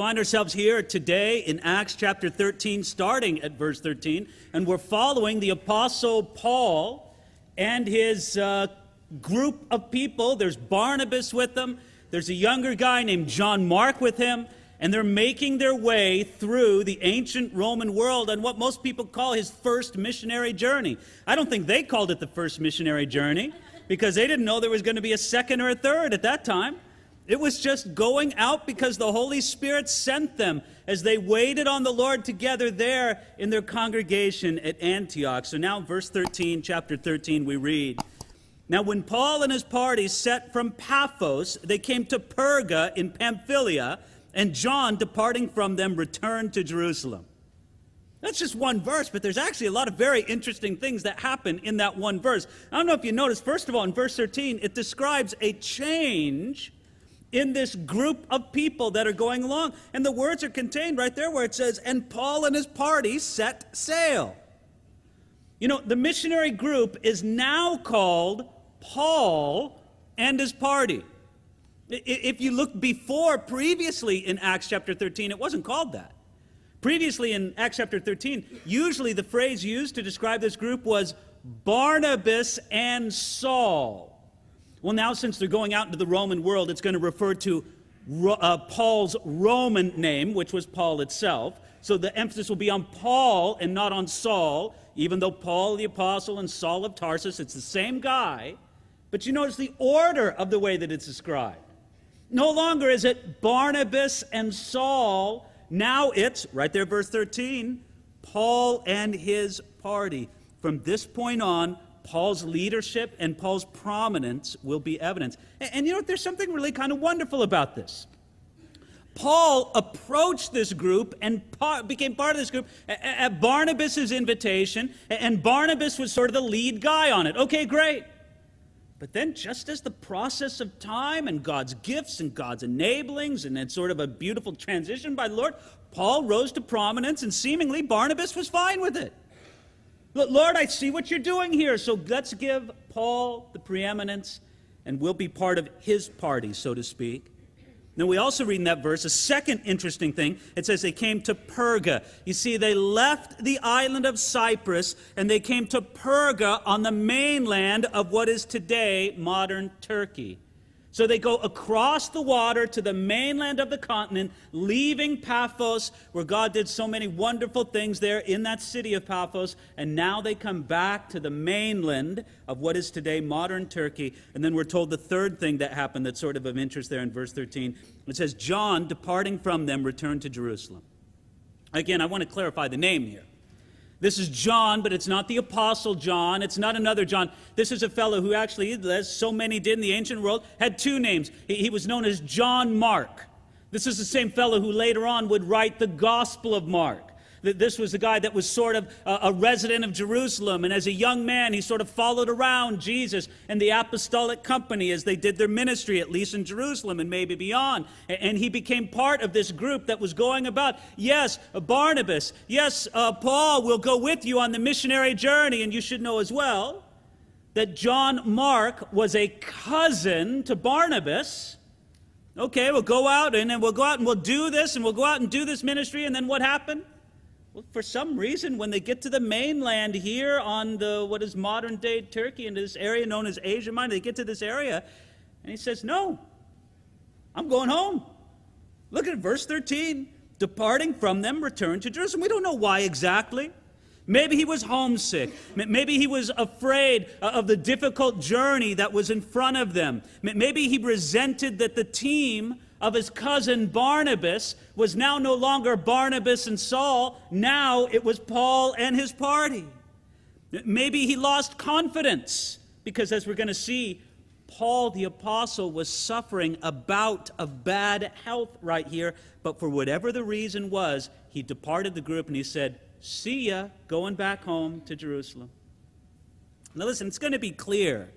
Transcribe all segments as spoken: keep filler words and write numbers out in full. find ourselves here today in Acts chapter thirteen, starting at verse thirteen, and we're following the Apostle Paul and his uh, group of people. There's Barnabas with them, there's a younger guy named John Mark with him, and they're making their way through the ancient Roman world on what most people call his first missionary journey. I don't think they called it the first missionary journey, because they didn't know there was going to be a second or a third at that time. It was just going out because the Holy Spirit sent them as they waited on the Lord together there in their congregation at Antioch. So now verse thirteen, chapter thirteen, we read, "Now when Paul and his party set from Paphos, they came to Perga in Pamphylia, and John, departing from them, returned to Jerusalem." That's just one verse, but there's actually a lot of very interesting things that happen in that one verse. I don't know if you noticed, first of all, in verse thirteen, it describes a change in this group of people that are going along. And the words are contained right there where it says, "And Paul and his party set sail." You know, the missionary group is now called Paul and his party. If you look before, previously in Acts chapter thirteen, it wasn't called that. Previously in Acts chapter thirteen, usually the phrase used to describe this group was Barnabas and Saul. Well, now since they're going out into the Roman world, it's going to refer to uh, Paul's Roman name, which was Paul itself. So the emphasis will be on Paul and not on Saul, even though Paul the Apostle and Saul of Tarsus, it's the same guy. But you notice the order of the way that it's described. No longer is it Barnabas and Saul, now it's, right there, verse thirteen, Paul and his party. From this point on, Paul's leadership and Paul's prominence will be evident. And, and you know what, there's something really kind of wonderful about this. Paul approached this group and par became part of this group at, at Barnabas's invitation, and Barnabas was sort of the lead guy on it. Okay, great. But then just as the process of time and God's gifts and God's enablings and then sort of a beautiful transition by the Lord, Paul rose to prominence and seemingly Barnabas was fine with it. Lord, I see what you're doing here, so let's give Paul the preeminence and we'll be part of his party, so to speak. Now we also read in that verse a second interesting thing. It says they came to Perga. You see, they left the island of Cyprus and they came to Perga on the mainland of what is today modern Turkey. So they go across the water to the mainland of the continent, leaving Paphos, where God did so many wonderful things there in that city of Paphos, and now they come back to the mainland of what is today modern Turkey. And then we're told the third thing that happened that's sort of of interest there in verse thirteen. It says, John, departing from them, returned to Jerusalem. Again, I want to clarify the name here. This is John, but it's not the Apostle John. It's not another John. This is a fellow who actually, as so many did in the ancient world, had two names. He, he was known as John Mark. This is the same fellow who later on would write the Gospel of Mark. This was the guy that was sort of a resident of Jerusalem, and as a young man, he sort of followed around Jesus and the apostolic company as they did their ministry, at least in Jerusalem and maybe beyond. And he became part of this group that was going about, yes, Barnabas, yes, uh, Paul will go with you on the missionary journey, and you should know as well that John Mark was a cousin to Barnabas. Okay, we'll go out and, and we'll go out and we'll do this, and we'll go out and do this ministry, and then what happened? Well, for some reason, when they get to the mainland here on the what is modern-day Turkey and this area known as Asia Minor, they get to this area, and he says, no, I'm going home. Look at verse thirteen. Departing from them, returned to Jerusalem. We don't know why exactly. Maybe he was homesick. Maybe he was afraid of the difficult journey that was in front of them. Maybe he resented that the team of his cousin Barnabas was now no longer Barnabas and Saul, now it was Paul and his party. Maybe he lost confidence, because as we're going to see, Paul the Apostle was suffering a bout of bad health right here, but for whatever the reason was, he departed the group and he said, see ya, going back home to Jerusalem. Now listen, it's going to be clear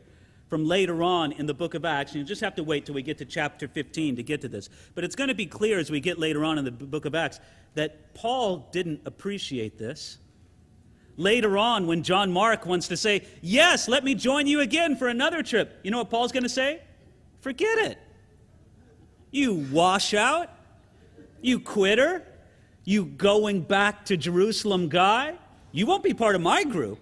from later on in the book of Acts. You just have to wait till we get to chapter fifteen to get to this. But it's going to be clear as we get later on in the book of Acts that Paul didn't appreciate this. Later on, when John Mark wants to say, yes, let me join you again for another trip, you know what Paul's going to say? Forget it. You washout. You quitter? You going back to Jerusalem guy? You won't be part of my group.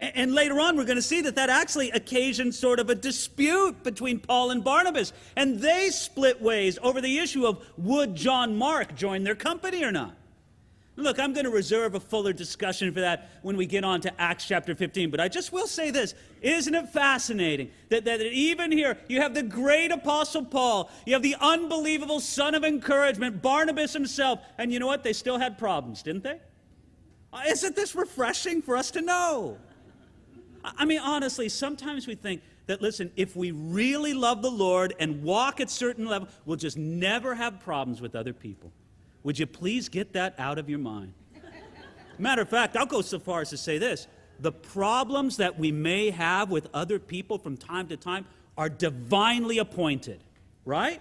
And later on, we're going to see that that actually occasioned sort of a dispute between Paul and Barnabas. And they split ways over the issue of would John Mark join their company or not. Look, I'm going to reserve a fuller discussion for that when we get on to Acts chapter fifteen. But I just will say this. Isn't it fascinating that, that even here you have the great Apostle Paul, you have the unbelievable son of encouragement, Barnabas himself. And you know what? They still had problems, didn't they? Isn't this refreshing for us to know? I mean, honestly, sometimes we think that, listen, if we really love the Lord and walk at certain level, we'll just never have problems with other people. Would you please get that out of your mind? Matter of fact, I'll go so far as to say this. The problems that we may have with other people from time to time are divinely appointed, right?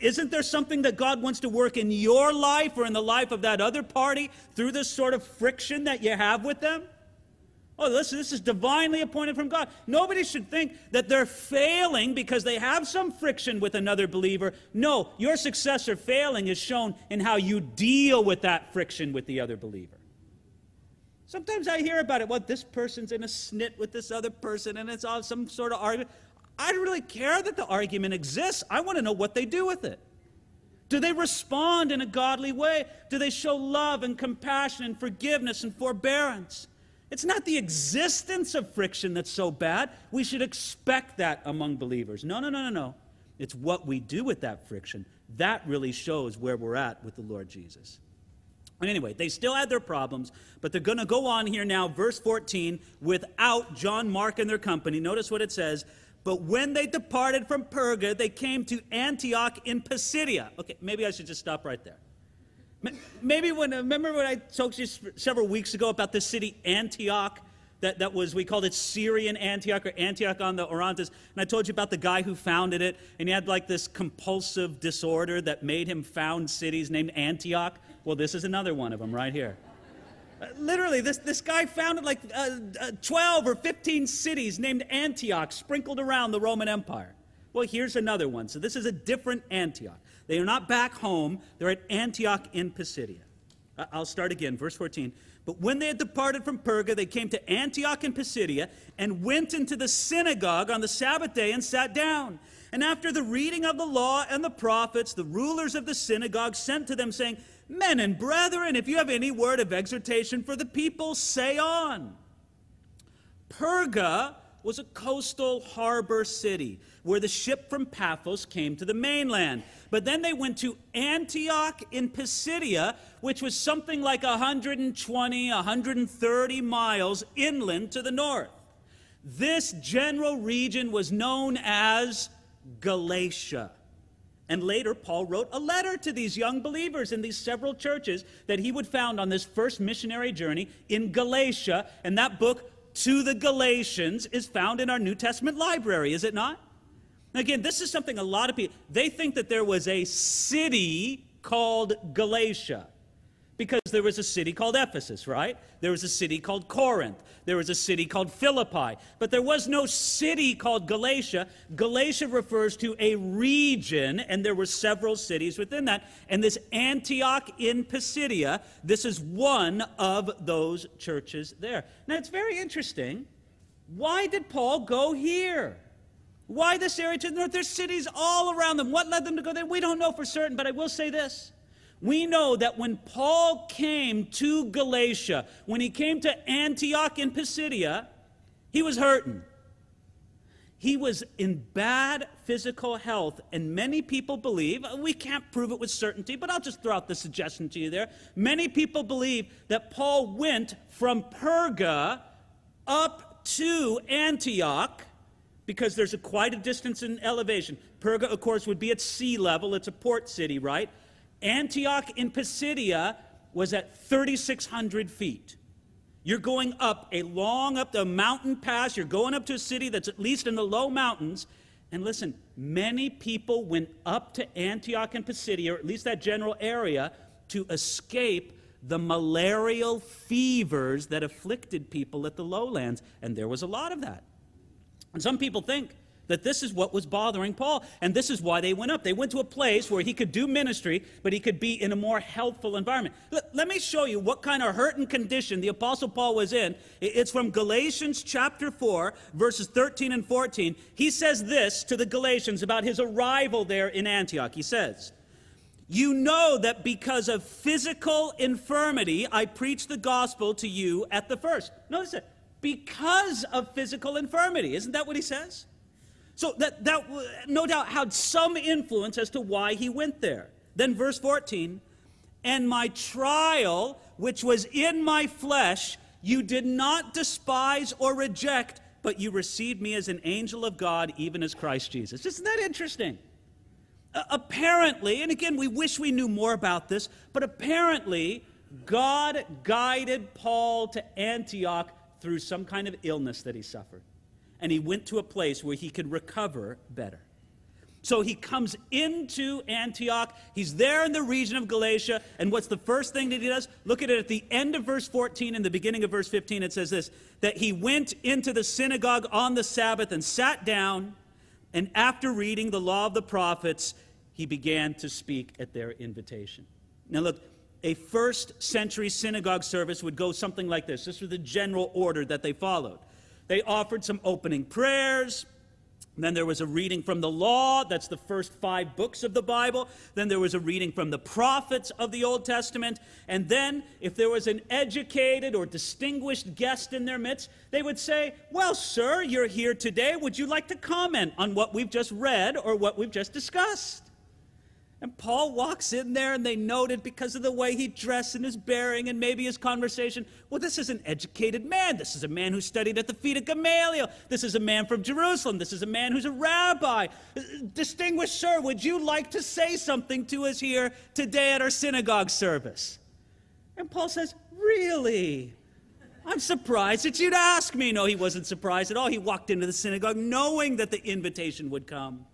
Isn't there something that God wants to work in your life or in the life of that other party through this sort of friction that you have with them? Oh, listen, this is divinely appointed from God. Nobody should think that they're failing because they have some friction with another believer. No, your success or failing is shown in how you deal with that friction with the other believer. Sometimes I hear about it. Well, this person's in a snit with this other person, and it's all some sort of argument. I don't really care that the argument exists. I want to know what they do with it. Do they respond in a godly way? Do they show love and compassion and forgiveness and forbearance? It's not the existence of friction that's so bad. We should expect that among believers. No, no, no, no, no. It's what we do with that friction. That really shows where we're at with the Lord Jesus. And anyway, they still had their problems, but they're going to go on here now, verse fourteen, without John Mark and their company. Notice what it says. But when they departed from Perga, they came to Antioch in Pisidia. Okay, maybe I should just stop right there. Maybe when, remember when I talked to you several weeks ago about the city Antioch, that, that was, we called it Syrian Antioch or Antioch on the Orontes, and I told you about the guy who founded it, and he had like this compulsive disorder that made him found cities named Antioch. Well, this is another one of them right here. Uh, literally, this, this guy founded like uh, uh, twelve or fifteen cities named Antioch sprinkled around the Roman Empire. Well, here's another one. So this is a different Antioch. They are not back home. They're at Antioch in Pisidia. I'll start again, verse fourteen. But when they had departed from Perga, they came to Antioch in Pisidia and went into the synagogue on the Sabbath day and sat down. And after the reading of the law and the prophets, the rulers of the synagogue sent to them, saying, Men and brethren, if you have any word of exhortation for the people, say on. Perga was a coastal harbor city where the ship from Paphos came to the mainland. But then they went to Antioch in Pisidia, which was something like one hundred twenty, one hundred thirty miles inland to the north. This general region was known as Galatia. And later, Paul wrote a letter to these young believers in these several churches that he would found on this first missionary journey in Galatia, and that book, To the Galatians, is found in our New Testament library, is it not? Again, this is something a lot of people, they think that there was a city called Galatia because there was a city called Ephesus, right? There was a city called Corinth. There was a city called Philippi. But there was no city called Galatia. Galatia refers to a region, and there were several cities within that. And this Antioch in Pisidia, this is one of those churches there. Now, it's very interesting. Why did Paul go here? Why this area to the north? There's cities all around them. What led them to go there? We don't know for certain, but I will say this. We know that when Paul came to Galatia, when he came to Antioch in Pisidia, he was hurting. He was in bad physical health, and many people believe, we can't prove it with certainty, but I'll just throw out the suggestion to you there. Many people believe that Paul went from Perga up to Antioch, because there's a quite a distance in elevation. Perga, of course, would be at sea level. It's a port city, right? Antioch in Pisidia was at thirty-six hundred feet. You're going up a long, up the mountain pass. You're going up to a city that's at least in the low mountains. And listen, many people went up to Antioch in Pisidia, or at least that general area, to escape the malarial fevers that afflicted people at the lowlands. And there was a lot of that. And some people think that this is what was bothering Paul, and this is why they went up. They went to a place where he could do ministry, but he could be in a more helpful environment. Let, let me show you what kind of hurt and condition the Apostle Paul was in. It's from Galatians chapter four, verses thirteen and fourteen. He says this to the Galatians about his arrival there in Antioch. He says, "You know that because of physical infirmity, I preached the gospel to you at the first." Notice it. Because of physical infirmity. Isn't that what he says? So that, that no doubt had some influence as to why he went there. Then verse fourteen, "And my trial, which was in my flesh, you did not despise or reject, but you received me as an angel of God, even as Christ Jesus." Isn't that interesting? Uh, apparently, and again, we wish we knew more about this, but apparently God guided Paul to Antioch through some kind of illness that he suffered. And he went to a place where he could recover better. So he comes into Antioch. He's there in the region of Galatia. And what's the first thing that he does? Look at it at the end of verse fourteen and the beginning of verse fifteen. It says this, that he went into the synagogue on the Sabbath and sat down. And after reading the law of the prophets, he began to speak at their invitation. Now look, a first century synagogue service would go something like this. This was the general order that they followed. They offered some opening prayers. Then there was a reading from the law. That's the first five books of the Bible. Then there was a reading from the prophets of the Old Testament. And then if there was an educated or distinguished guest in their midst, they would say, "Well, sir, you're here today. Would you like to comment on what we've just read or what we've just discussed?" And Paul walks in there, and they noted because of the way he dressed and his bearing and maybe his conversation, well, this is an educated man. This is a man who studied at the feet of Gamaliel. This is a man from Jerusalem. This is a man who's a rabbi. "Distinguished sir, would you like to say something to us here today at our synagogue service?" And Paul says, "Really? I'm surprised that you'd ask me." No, he wasn't surprised at all. He walked into the synagogue knowing that the invitation would come.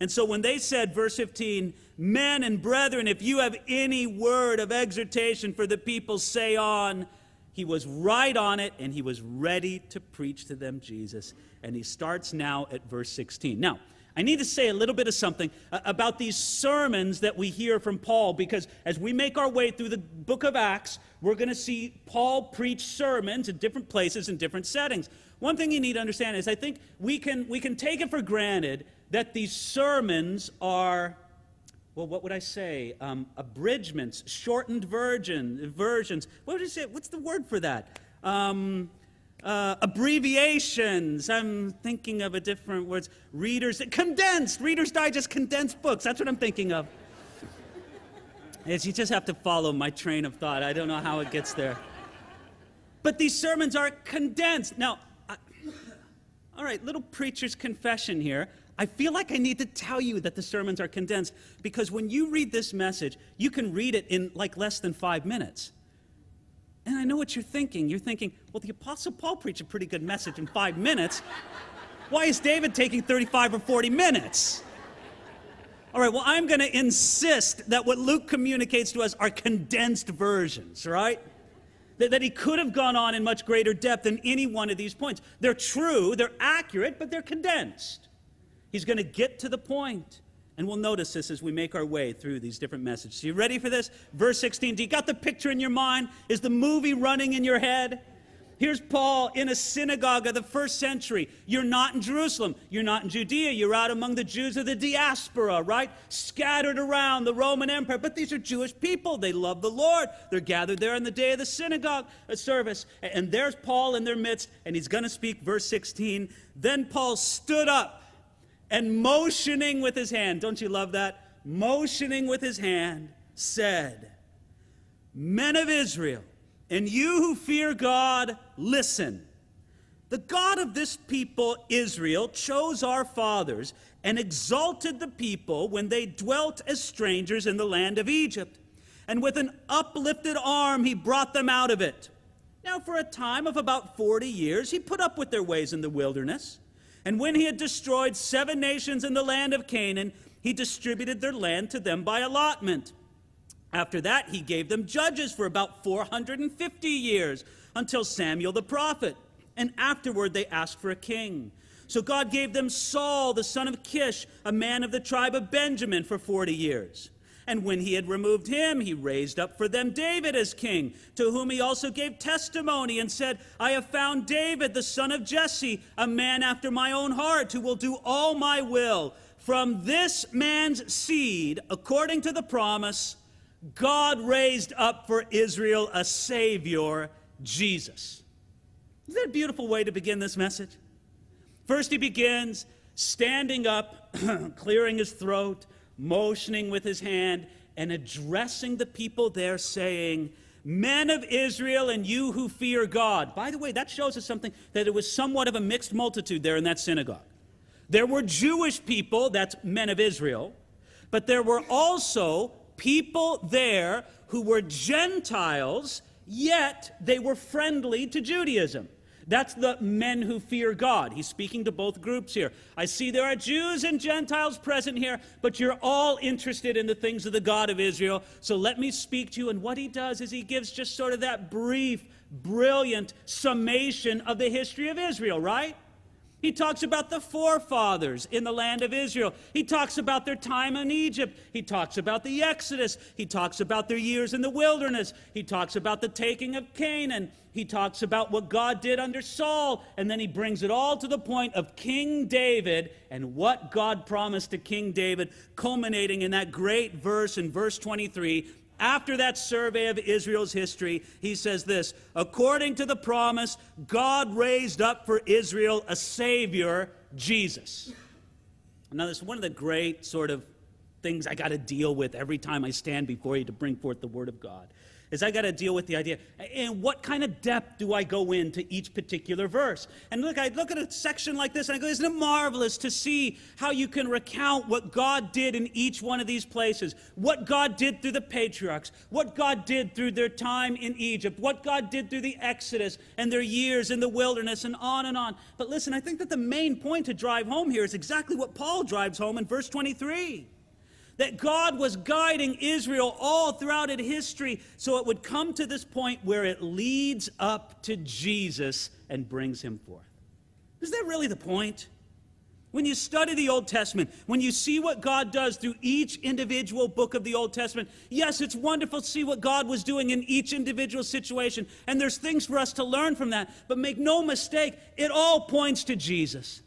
And so when they said, verse fifteen, "Men and brethren, if you have any word of exhortation for the people, say on," he was right on it, and he was ready to preach to them Jesus. And he starts now at verse sixteen. Now, I need to say a little bit of something about these sermons that we hear from Paul, because as we make our way through the book of Acts, we're going to see Paul preach sermons in different places and different settings. One thing you need to understand is I think we can, we can take it for granted that these sermons are, well, what would I say? Um, abridgments, shortened version, versions. What would you say? What's the word for that? Um, uh, abbreviations. I'm thinking of a different words. Readers, condensed. Reader's Digest condensed books. That's what I'm thinking of. It's, you just have to follow my train of thought. I don't know how it gets there. But these sermons are condensed. Now, I, all right, little preacher's confession here. I feel like I need to tell you that the sermons are condensed, because when you read this message, you can read it in like less than five minutes. And I know what you're thinking. You're thinking, well, the Apostle Paul preached a pretty good message in five minutes. Why is David taking thirty-five or forty minutes? All right, well, I'm going to insist that what Luke communicates to us are condensed versions, right? That he could have gone on in much greater depth than any one of these points. They're true, they're accurate, but they're condensed. He's going to get to the point. And we'll notice this as we make our way through these different messages. You ready for this? Verse sixteen, do you got the picture in your mind? Is the movie running in your head? Here's Paul in a synagogue of the first century. You're not in Jerusalem. You're not in Judea. You're out among the Jews of the diaspora, right? Scattered around the Roman Empire. But these are Jewish people. They love the Lord. They're gathered there on the day of the synagogue service. And there's Paul in their midst, and he's going to speak. Verse sixteen, then Paul stood up, and motioning with his hand, don't you love that? Motioning with his hand, said, "Men of Israel, and you who fear God, listen. The God of this people, Israel, chose our fathers and exalted the people when they dwelt as strangers in the land of Egypt. And with an uplifted arm, he brought them out of it. Now for a time of about forty years, he put up with their ways in the wilderness. And when he had destroyed seven nations in the land of Canaan, he distributed their land to them by allotment. After that, he gave them judges for about four hundred fifty years, until Samuel the prophet. And afterward, they asked for a king. So God gave them Saul, the son of Kish, a man of the tribe of Benjamin, for forty years. And when he had removed him, he raised up for them David as king, to whom he also gave testimony and said, I have found David, the son of Jesse, a man after my own heart, who will do all my will. From this man's seed, according to the promise, God raised up for Israel a Savior, Jesus. Isn't that a beautiful way to begin this message? First he begins standing up, clearing his throat, motioning with his hand, and addressing the people there, saying, men of Israel and you who fear God. By the way, that shows us something, that it was somewhat of a mixed multitude there in that synagogue. There were Jewish people, that's men of Israel, but there were also people there who were Gentiles, yet they were friendly to Judaism. That's the men who fear God. He's speaking to both groups here. I see there are Jews and Gentiles present here, but you're all interested in the things of the God of Israel, so let me speak to you. And what he does is he gives just sort of that brief, brilliant summation of the history of Israel, right? He talks about the forefathers in the land of Israel. He talks about their time in Egypt. He talks about the Exodus. He talks about their years in the wilderness. He talks about the taking of Canaan. He talks about what God did under Saul. And then he brings it all to the point of King David and what God promised to King David, culminating in that great verse in verse twenty-three. After that survey of Israel's history, he says this, according to the promise, God raised up for Israel a Savior, Jesus. Now, this is one of the great sort of things I got to deal with every time I stand before you to bring forth the Word of God, is I got to deal with the idea, and what kind of depth do I go into each particular verse? And look, I look at a section like this, and I go, isn't it marvelous to see how you can recount what God did in each one of these places, what God did through the patriarchs, what God did through their time in Egypt, what God did through the Exodus and their years in the wilderness, and on and on. But listen, I think that the main point to drive home here is exactly what Paul drives home in verse twenty-three. That God was guiding Israel all throughout its history so it would come to this point where it leads up to Jesus and brings him forth. Is that really the point? When you study the Old Testament, when you see what God does through each individual book of the Old Testament, yes, it's wonderful to see what God was doing in each individual situation, and there's things for us to learn from that, but make no mistake, it all points to Jesus.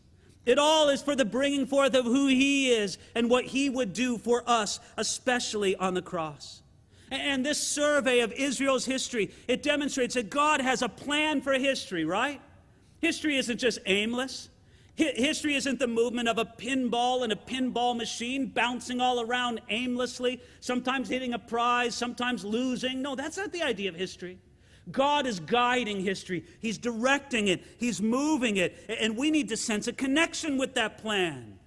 It all is for the bringing forth of who he is and what he would do for us, especially on the cross. And this survey of Israel's history, it demonstrates that God has a plan for history, right? History isn't just aimless. History isn't the movement of a pinball and a pinball machine bouncing all around aimlessly, sometimes hitting a prize, sometimes losing. No, that's not the idea of history. God is guiding history. He's directing it. He's moving it. And we need to sense a connection with that plan.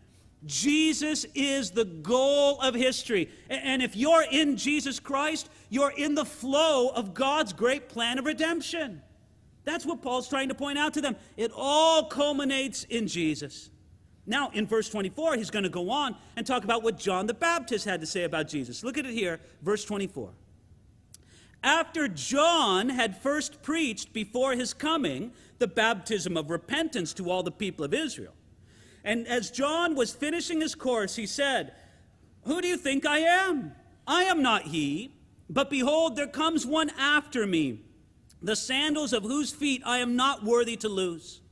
Jesus is the goal of history. And if you're in Jesus Christ, you're in the flow of God's great plan of redemption. That's what Paul's trying to point out to them. It all culminates in Jesus. Now, in verse twenty-four, he's going to go on and talk about what John the Baptist had to say about Jesus. Look at it here, verse twenty-four. After John had first preached before his coming the baptism of repentance to all the people of Israel. And as John was finishing his course, he said, who do you think I am? I am not he, but behold, there comes one after me, the sandals of whose feet I am not worthy to loose.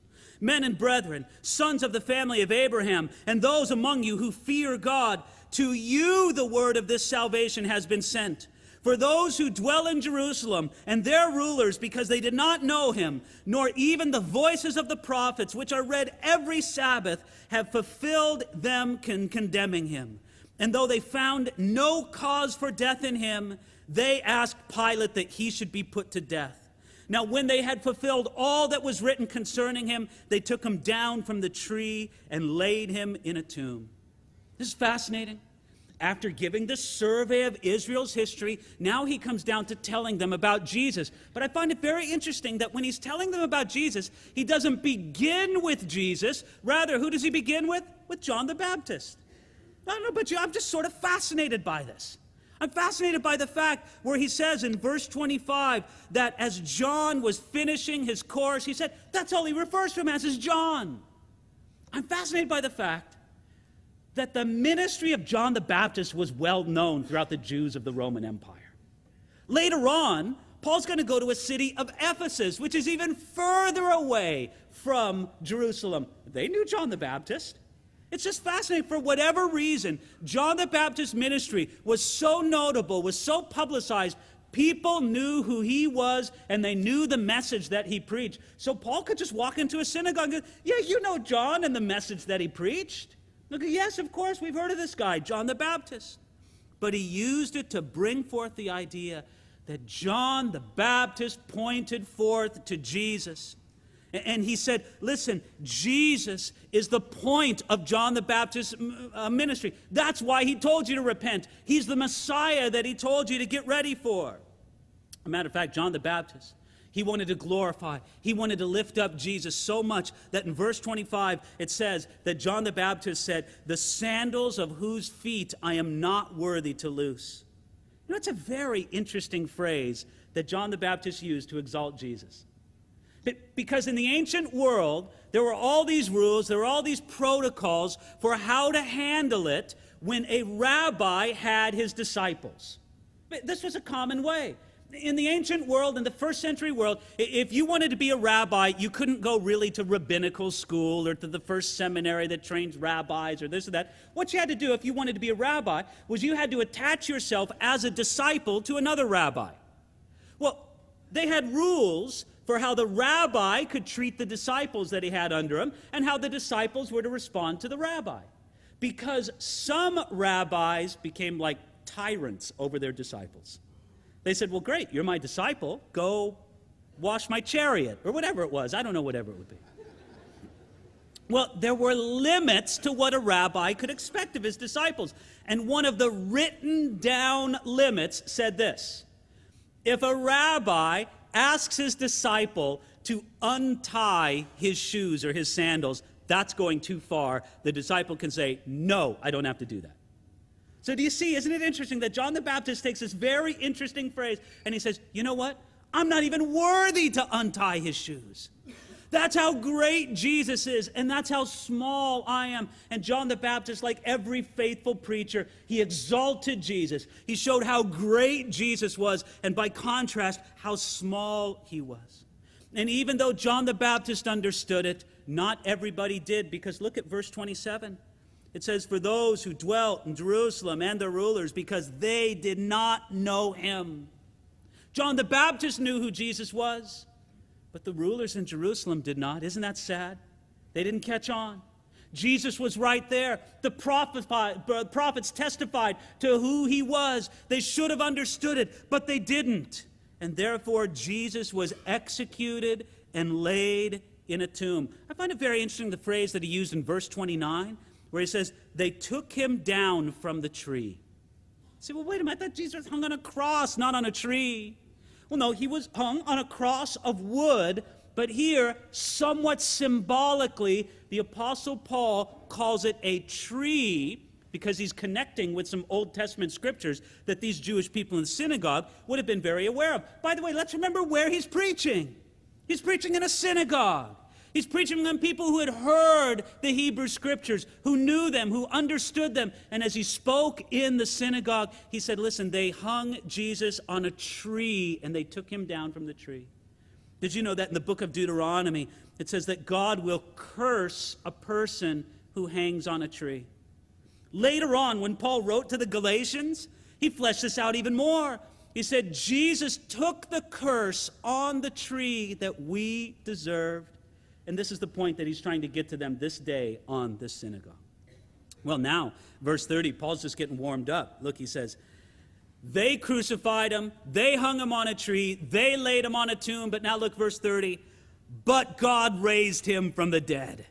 Men and brethren, sons of the family of Abraham, and those among you who fear God, to you the word of this salvation has been sent. For those who dwell in Jerusalem and their rulers, because they did not know him, nor even the voices of the prophets, which are read every Sabbath, have fulfilled them con- condemning him. And though they found no cause for death in him, they asked Pilate that he should be put to death. Now when they had fulfilled all that was written concerning him, they took him down from the tree and laid him in a tomb. This is fascinating. After giving this survey of Israel's history, now he comes down to telling them about Jesus. But I find it very interesting that when he's telling them about Jesus, he doesn't begin with Jesus. Rather, who does he begin with? With John the Baptist. I don't know about you, I'm just sort of fascinated by this. I'm fascinated by the fact where he says in verse twenty-five that as John was finishing his course, he said, that's all he refers to him as, is John. I'm fascinated by the fact that the ministry of John the Baptist was well known throughout the Jews of the Roman Empire. Later on, Paul's going to go to a city of Ephesus, which is even further away from Jerusalem. They knew John the Baptist. It's just fascinating. For whatever reason, John the Baptist's ministry was so notable, was so publicized, people knew who he was, and they knew the message that he preached. So Paul could just walk into a synagogue and go, yeah, you know John and the message that he preached. Look, yes, of course, we've heard of this guy, John the Baptist. But he used it to bring forth the idea that John the Baptist pointed forth to Jesus. And he said, listen, Jesus is the point of John the Baptist's ministry. That's why he told you to repent. He's the Messiah that he told you to get ready for. As a matter of fact, John the Baptist, he wanted to glorify, he wanted to lift up Jesus so much that in verse twenty-five, it says that John the Baptist said, the sandals of whose feet I am not worthy to loose. You know, it's a very interesting phrase that John the Baptist used to exalt Jesus. Because in the ancient world, there were all these rules, there were all these protocols for how to handle it when a rabbi had his disciples. This was a common way. In the ancient world, in the first century world, if you wanted to be a rabbi, you couldn't go really to rabbinical school or to the first seminary that trains rabbis or this or that. What you had to do if you wanted to be a rabbi was you had to attach yourself as a disciple to another rabbi. Well, they had rules for how the rabbi could treat the disciples that he had under him, and how the disciples were to respond to the rabbi. Because some rabbis became like tyrants over their disciples. They said, well, great, you're my disciple, go wash my chariot, or whatever it was. I don't know, whatever it would be. Well, there were limits to what a rabbi could expect of his disciples. And one of the written down limits said this: if a rabbi asks his disciple to untie his shoes or his sandals, that's going too far. The disciple can say, no, I don't have to do that. So do you see, isn't it interesting that John the Baptist takes this very interesting phrase and he says, you know what? I'm not even worthy to untie his shoes. That's how great Jesus is, and that's how small I am. And John the Baptist, like every faithful preacher, he exalted Jesus. He showed how great Jesus was, and by contrast, how small he was. And even though John the Baptist understood it, not everybody did, because look at verse twenty-seven. It says, for those who dwelt in Jerusalem and their rulers, because they did not know him. John the Baptist knew who Jesus was, but the rulers in Jerusalem did not. Isn't that sad? They didn't catch on. Jesus was right there. The prophets testified to who he was. They should have understood it, but they didn't. And therefore, Jesus was executed and laid in a tomb. I find it very interesting the phrase that he used in verse twenty-nine, where he says, they took him down from the tree. You say, well, wait a minute, I thought Jesus hung on a cross, not on a tree. Well, no, he was hung on a cross of wood, but here, somewhat symbolically, the Apostle Paul calls it a tree because he's connecting with some Old Testament scriptures that these Jewish people in the synagogue would have been very aware of. By the way, let's remember where he's preaching. He's preaching in a synagogue. He's preaching to people who had heard the Hebrew scriptures, who knew them, who understood them. And as he spoke in the synagogue, he said, listen, they hung Jesus on a tree, and they took him down from the tree. Did you know that in the book of Deuteronomy, it says that God will curse a person who hangs on a tree? Later on, when Paul wrote to the Galatians, he fleshed this out even more. He said, Jesus took the curse on the tree that we deserved. And this is the point that he's trying to get to them this day on this synagogue. Well, now, verse thirty, Paul's just getting warmed up. Look, he says, they crucified him, they hung him on a tree, they laid him on a tomb. But now look, verse thirty, but God raised him from the dead.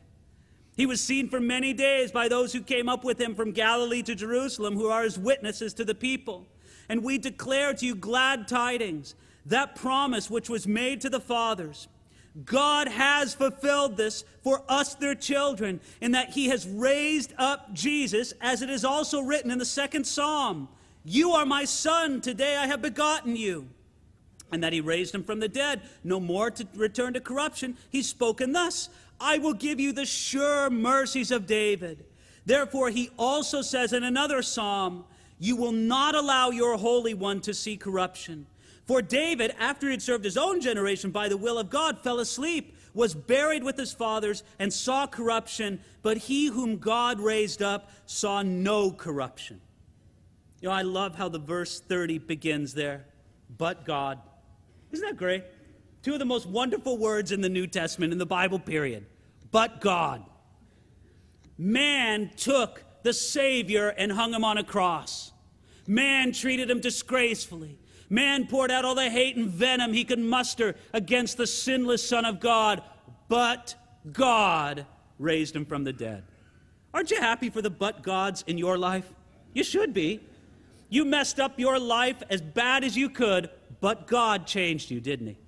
He was seen for many days by those who came up with him from Galilee to Jerusalem, who are his witnesses to the people. And we declare to you glad tidings, that promise which was made to the fathers, God has fulfilled this for us, their children, in that he has raised up Jesus, as it is also written in the second Psalm, you are my son, today I have begotten you. And that he raised him from the dead, no more to return to corruption. He's spoken thus, I will give you the sure mercies of David. Therefore, he also says in another psalm, you will not allow your Holy One to see corruption. For David, after he had served his own generation by the will of God, fell asleep, was buried with his fathers, and saw corruption. But he whom God raised up saw no corruption. You know, I love how the verse thirty begins there. But God. Isn't that great? Two of the most wonderful words in the New Testament, in the Bible period. But God. Man took the Savior and hung him on a cross. Man treated him disgracefully. Man poured out all the hate and venom he could muster against the sinless Son of God. But God raised him from the dead. Aren't you happy for the but gods in your life? You should be. You messed up your life as bad as you could, but God changed you, didn't he?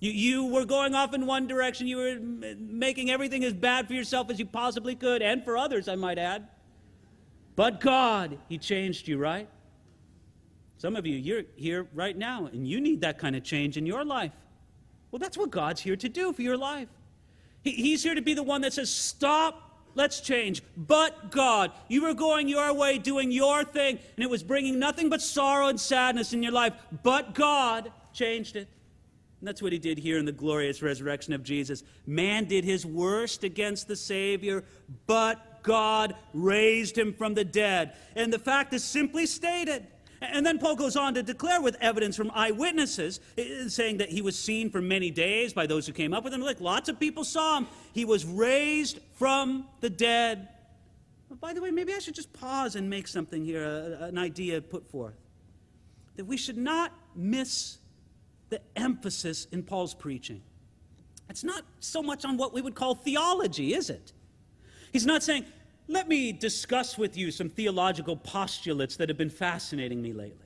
You, you were going off in one direction. You were making everything as bad for yourself as you possibly could, and for others, I might add. But God, he changed you, right? Some of you, you're here right now, and you need that kind of change in your life. Well, that's what God's here to do for your life. He, he's here to be the one that says, stop. Let's change. But God, you were going your way, doing your thing, and it was bringing nothing but sorrow and sadness in your life. But God changed it. And that's what he did here in the glorious resurrection of Jesus. Man did his worst against the Savior, but God raised him from the dead. And the fact is simply stated. And then Paul goes on to declare with evidence from eyewitnesses, saying that he was seen for many days by those who came up with him. Look, lots of people saw him. He was raised from the dead. By the way, maybe I should just pause and make something here, an idea put forth. That we should not miss the emphasis in Paul's preaching. It's not so much on what we would call theology, is it? He's not saying, let me discuss with you some theological postulates that have been fascinating me lately.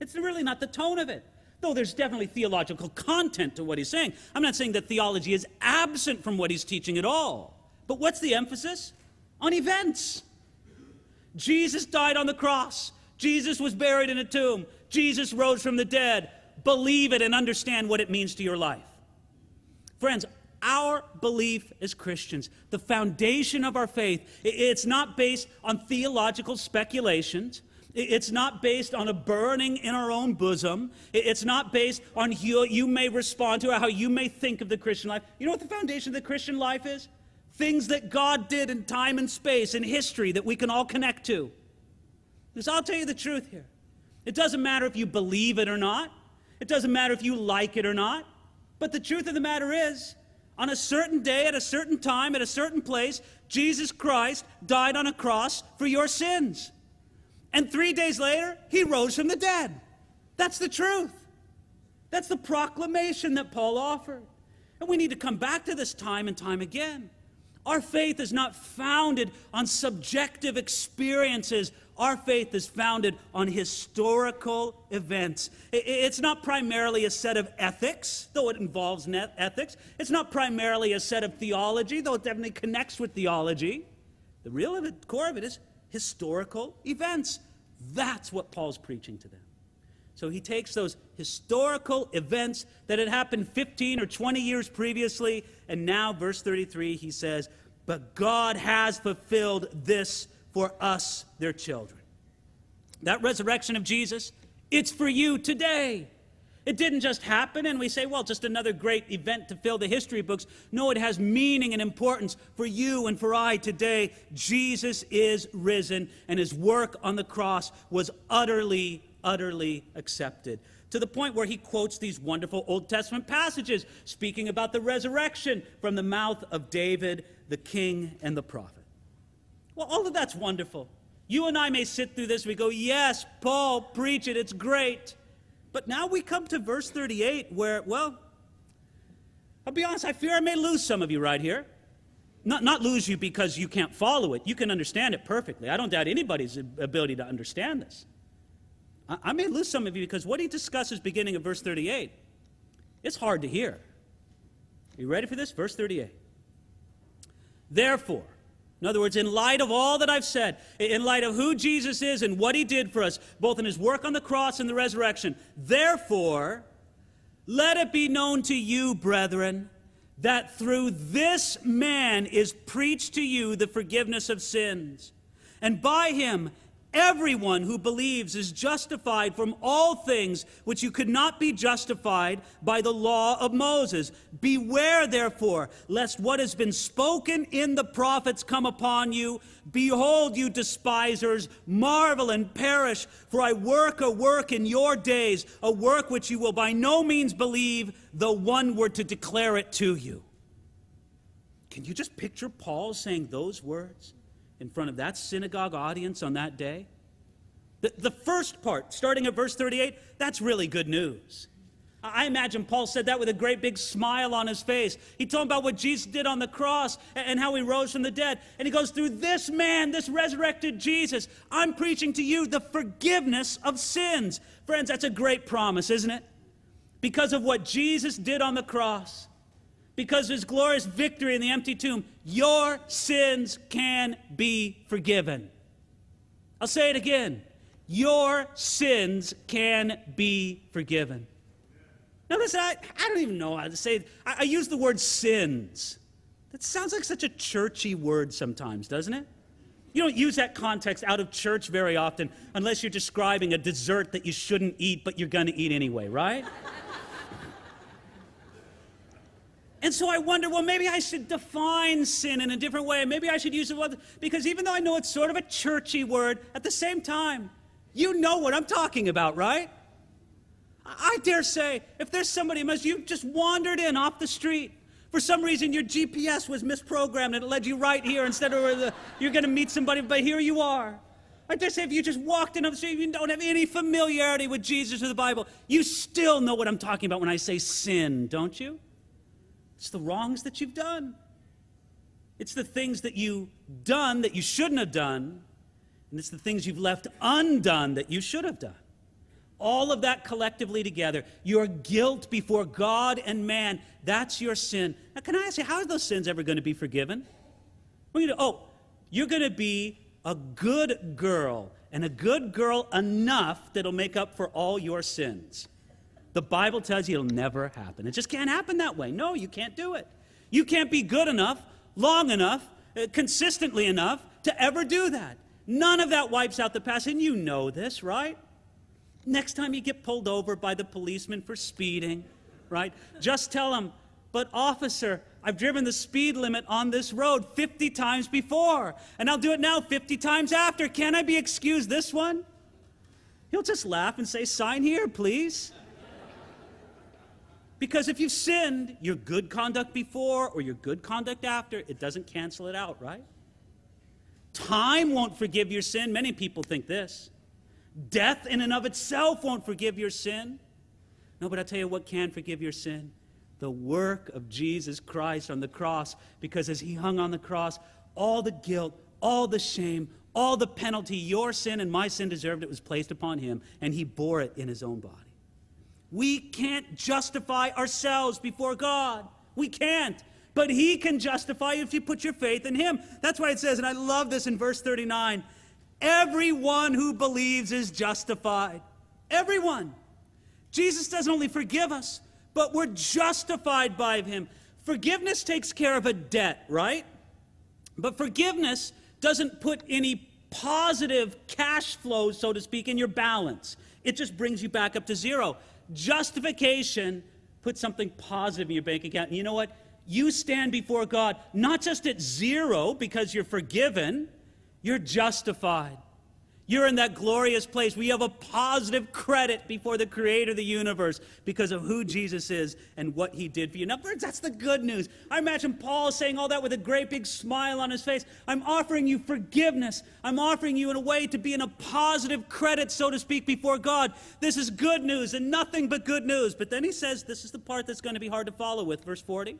It's really not the tone of it, though there's definitely theological content to what he's saying. I'm not saying that theology is absent from what he's teaching at all. But what's the emphasis? On events. Jesus died on the cross. Jesus was buried in a tomb. Jesus rose from the dead. Believe it and understand what it means to your life. Friends, our belief as Christians, the foundation of our faith, it's not based on theological speculations. It's not based on a burning in our own bosom. It's not based on how you, you may respond to or how you may think of the Christian life. You know what the foundation of the Christian life is? Things that God did in time and space and history that we can all connect to. Because I'll tell you the truth here. It doesn't matter if you believe it or not. It doesn't matter if you like it or not. But the truth of the matter is, on a certain day, at a certain time, at a certain place, Jesus Christ died on a cross for your sins. And three days later, he rose from the dead. That's the truth. That's the proclamation that Paul offered. And we need to come back to this time and time again. Our faith is not founded on subjective experiences. Our faith is founded on historical events. It's not primarily a set of ethics, though it involves ethics. It's not primarily a set of theology, though it definitely connects with theology. The real core of it is historical events. That's what Paul's preaching to them. So he takes those historical events that had happened fifteen or twenty years previously, and now, verse thirty-three, he says, but God has fulfilled this for us, their children. That resurrection of Jesus, it's for you today. It didn't just happen and we say, well, just another great event to fill the history books. No, it has meaning and importance for you and for I today. Jesus is risen, and his work on the cross was utterly, utterly accepted. To the point where he quotes these wonderful Old Testament passages speaking about the resurrection from the mouth of David, the king and the prophet. Well, all of that's wonderful. You and I may sit through this, we go, yes, Paul, preach it, it's great. But now we come to verse thirty-eight where, well, I'll be honest, I fear I may lose some of you right here. Not, not lose you because you can't follow it. You can understand it perfectly. I don't doubt anybody's ability to understand this. I, I may lose some of you because what he discusses beginning of verse thirty-eight, it's hard to hear. Are you ready for this? Verse thirty-eight. Therefore, in other words, in light of all that I've said, in light of who Jesus is and what he did for us, both in his work on the cross and the resurrection, therefore, let it be known to you, brethren, that through this man is preached to you the forgiveness of sins. And by him, everyone who believes is justified from all things which you could not be justified by the law of Moses. Beware, therefore, lest what has been spoken in the prophets come upon you. Behold, you despisers, marvel and perish, for I work a work in your days, a work which you will by no means believe, though one were to declare it to you. Can you just picture Paul saying those words in front of that synagogue audience on that day? The, the first part, starting at verse thirty-eight, that's really good news. I imagine Paul said that with a great big smile on his face. He told them about what Jesus did on the cross and how he rose from the dead. And he goes, through this man, this resurrected Jesus, I'm preaching to you the forgiveness of sins. Friends, that's a great promise, isn't it? Because of what Jesus did on the cross, because of his glorious victory in the empty tomb, your sins can be forgiven. I'll say it again. Your sins can be forgiven. Now listen, I, I don't even know how to say it. I, I use the word sins. That sounds like such a churchy word sometimes, doesn't it? You don't use that context out of church very often, unless you're describing a dessert that you shouldn't eat, but you're going to eat anyway, right? And so I wonder, well, maybe I should define sin in a different way. Maybe I should use it, because even though I know it's sort of a churchy word, at the same time, you know what I'm talking about, right? I dare say, if there's somebody, you just wandered in off the street. For some reason, your G P S was misprogrammed and it led you right here instead of where the, you're going to meet somebody, but here you are. I dare say, if you just walked in off the street, you don't have any familiarity with Jesus or the Bible, you still know what I'm talking about when I say sin, don't you? It's the wrongs that you've done. It's the things that you've done that you shouldn't have done, and it's the things you've left undone that you should have done. All of that collectively together, your guilt before God and man, that's your sin. Now, can I ask you, how are those sins ever going to be forgiven? We're going to, oh, you're going to be a good girl, and a good girl enough that'll make up for all your sins. The Bible tells you it'll never happen. It just can't happen that way. No, you can't do it. You can't be good enough, long enough, uh, consistently enough to ever do that. None of that wipes out the past, and you know this, right? Next time you get pulled over by the policeman for speeding, right? Just tell him, but officer, I've driven the speed limit on this road fifty times before, and I'll do it now fifty times after. Can I be excused this one? He'll just laugh and say, sign here, please. Because if you've sinned, your good conduct before or your good conduct after, it doesn't cancel it out, right? Time won't forgive your sin. Many people think this. Death in and of itself won't forgive your sin. No, but I'll tell you what can forgive your sin. The work of Jesus Christ on the cross, because as he hung on the cross, all the guilt, all the shame, all the penalty your sin and my sin deserved, it was placed upon him, and he bore it in his own body. We can't justify ourselves before God. We can't. But he can justify you if you put your faith in him. That's why it says, and I love this in verse thirty-nine, everyone who believes is justified. Everyone. Jesus doesn't only forgive us, but we're justified by him. Forgiveness takes care of a debt, right? But forgiveness doesn't put any positive cash flow, so to speak, in your balance. It just brings you back up to zero. Justification puts something positive in your bank account. And you know what? You stand before God not just at zero because you're forgiven, you're justified. You're in that glorious place where you have a positive credit before the creator of the universe because of who Jesus is and what he did for you. Now, friends, that's the good news. I imagine Paul saying all that with a great big smile on his face. I'm offering you forgiveness. I'm offering you in a way to be in a positive credit, so to speak, before God. This is good news and nothing but good news. But then he says, this is the part that's going to be hard to follow with, verse forty.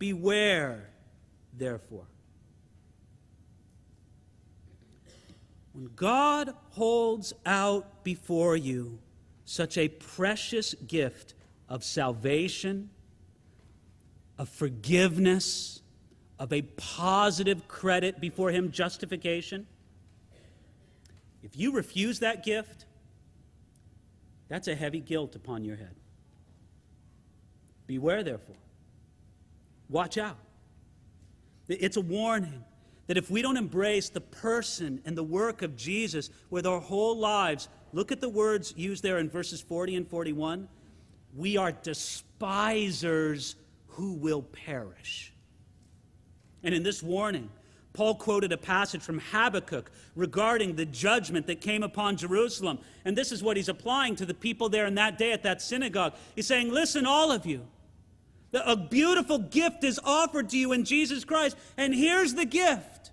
Beware, therefore. When God holds out before you such a precious gift of salvation, of forgiveness, of a positive credit before him, justification, if you refuse that gift, that's a heavy guilt upon your head. Beware, therefore. watch out. It's a warning that if we don't embrace the person and the work of Jesus with our whole lives, look at the words used there in verses forty and forty-one. We are despisers who will perish. And in this warning, Paul quoted a passage from Habakkuk regarding the judgment that came upon Jerusalem. And this is what he's applying to the people there in that day at that synagogue. He's saying, listen, all of you, a beautiful gift is offered to you in Jesus Christ. And here's the gift.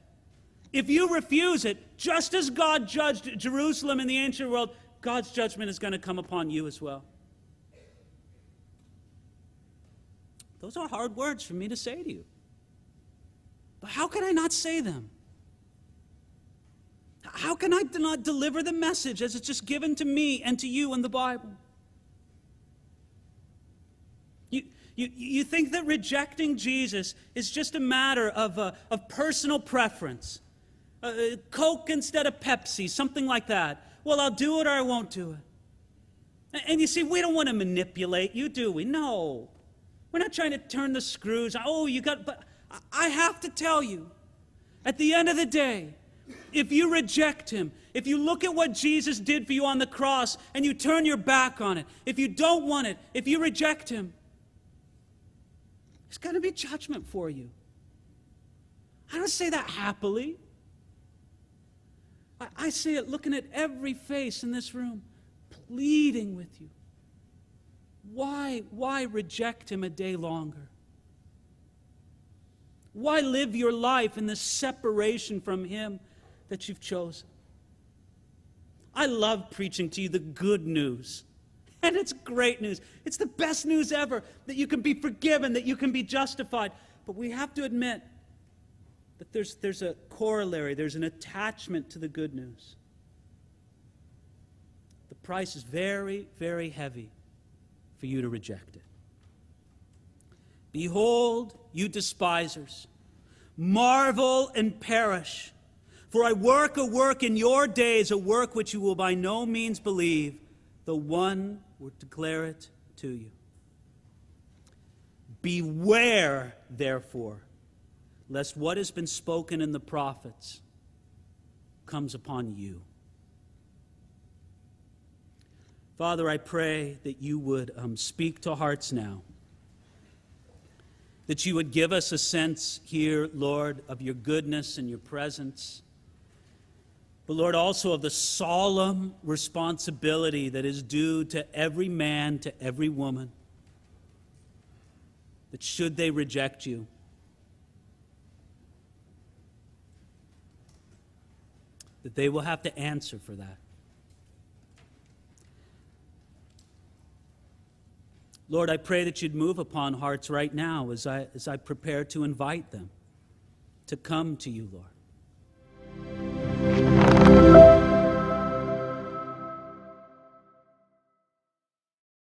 If you refuse it, just as God judged Jerusalem in the ancient world, God's judgment is going to come upon you as well. Those are hard words for me to say to you. But how can I not say them? How can I not deliver the message as it's just given to me and to you in the Bible? You, you, you think that rejecting Jesus is just a matter of, uh, of personal preference. Uh, Coke instead of Pepsi, something like that. Well, I'll do it or I won't do it. And you see, we don't want to manipulate you, do we? No. We're not trying to turn the screws. Oh, you got... But, I have to tell you, at the end of the day, if you reject him, if you look at what Jesus did for you on the cross and you turn your back on it, if you don't want it, if you reject him, there's going to be judgment for you. I don't say that happily. I, I say it looking at every face in this room, pleading with you. Why, why reject him a day longer? Why live your life in this separation from him that you've chosen? I love preaching to you the good news. And it's great news. It's the best news ever, that you can be forgiven, that you can be justified. But we have to admit that there's, there's a corollary, there's an attachment to the good news. The price is very, very heavy for you to reject it. Behold, you despisers, marvel and perish, for I work a work in your days, a work which you will by no means believe, though one would declare it to you. Beware, therefore, lest what has been spoken in the prophets comes upon you. Father, I pray that you would um, speak to hearts now. That you would give us a sense here, Lord, of your goodness and your presence. But, Lord, also of the solemn responsibility that is due to every man, to every woman. That should they reject you, that they will have to answer for that. Lord, I pray that you'd move upon hearts right now as I, as I prepare to invite them to come to you, Lord.